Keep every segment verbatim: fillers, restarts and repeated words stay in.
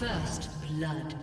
First blood.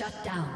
Shut down.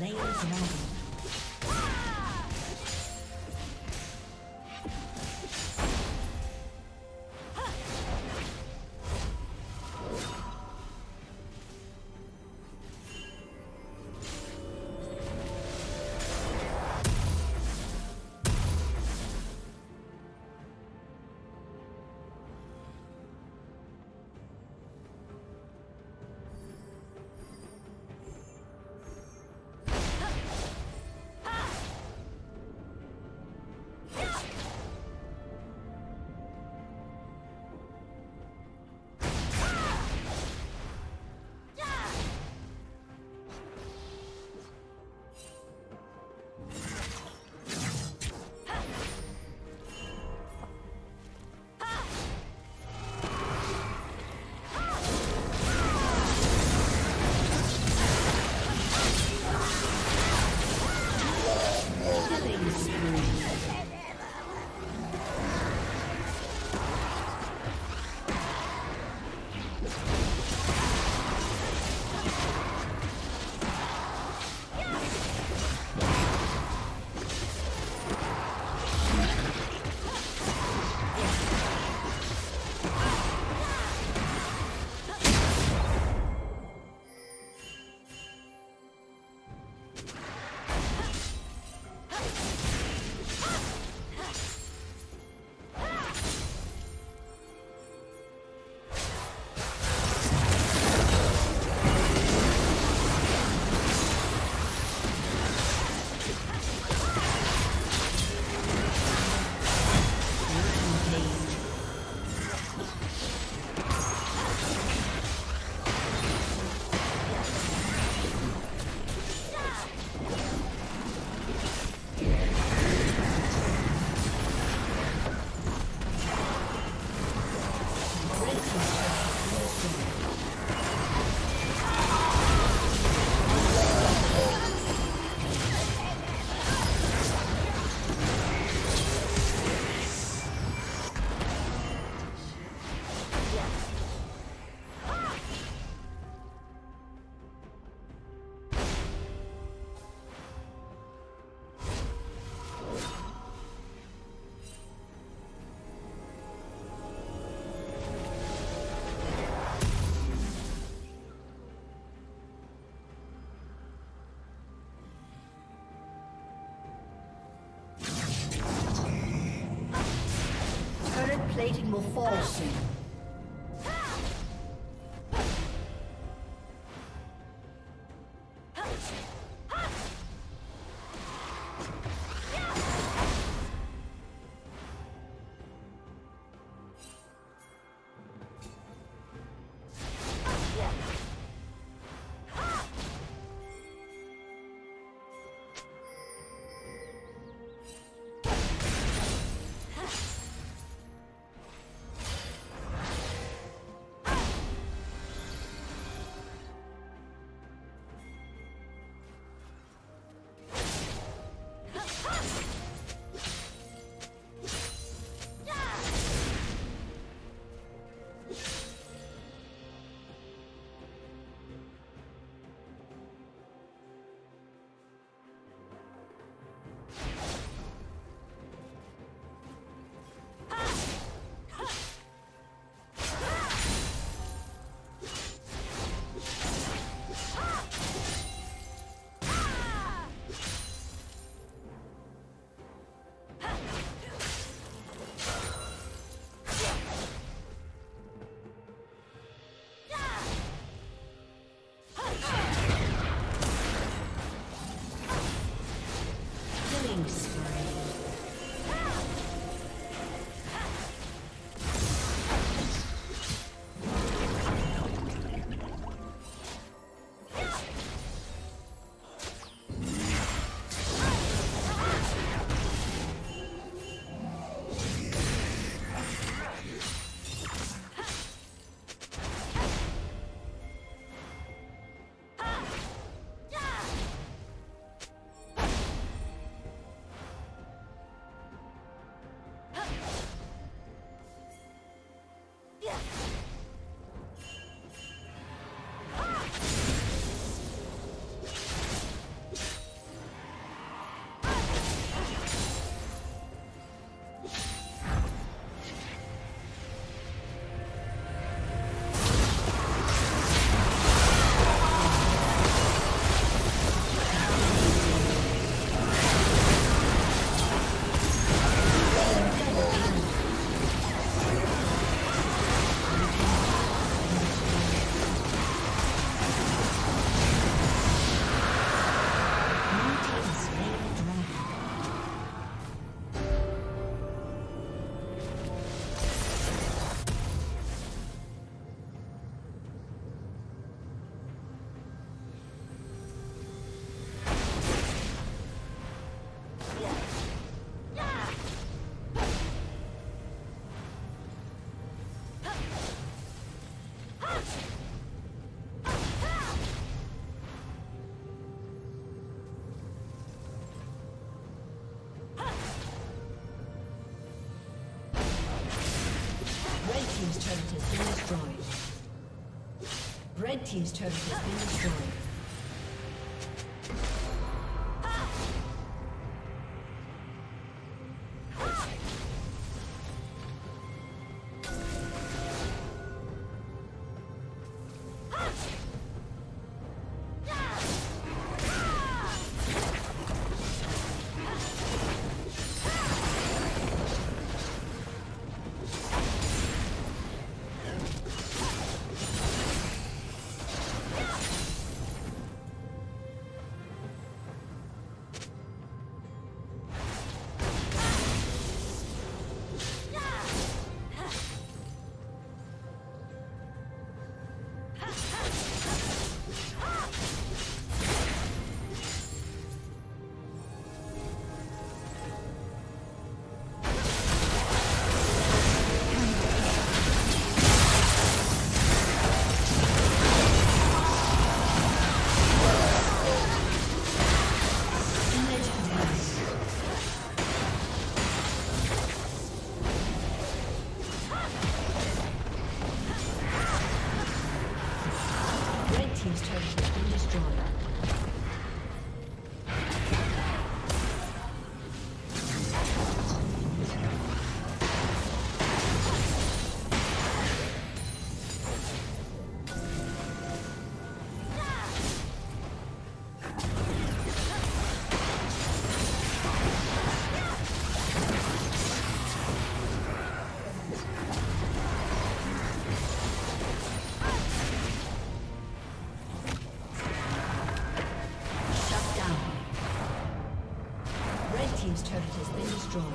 They is not. Yeah. plating will fall soon. Red team's turret has been destroyed. team's turret has been destroyed.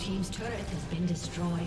Team's turret has been destroyed.